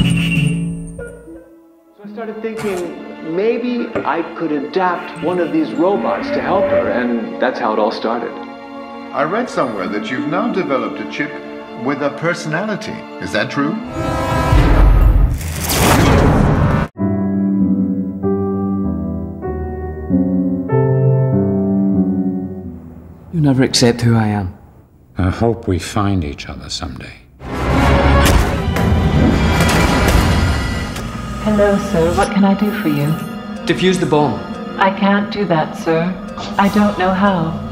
So I started thinking, maybe I could adapt one of these robots to help her, and that's how it all started. I read somewhere that you've now developed a chip with a personality. Is that true? You'll never accept who I am. I hope we find each other someday. Hello, sir. What can I do for you? Defuse the bomb. I can't do that, sir. I don't know how.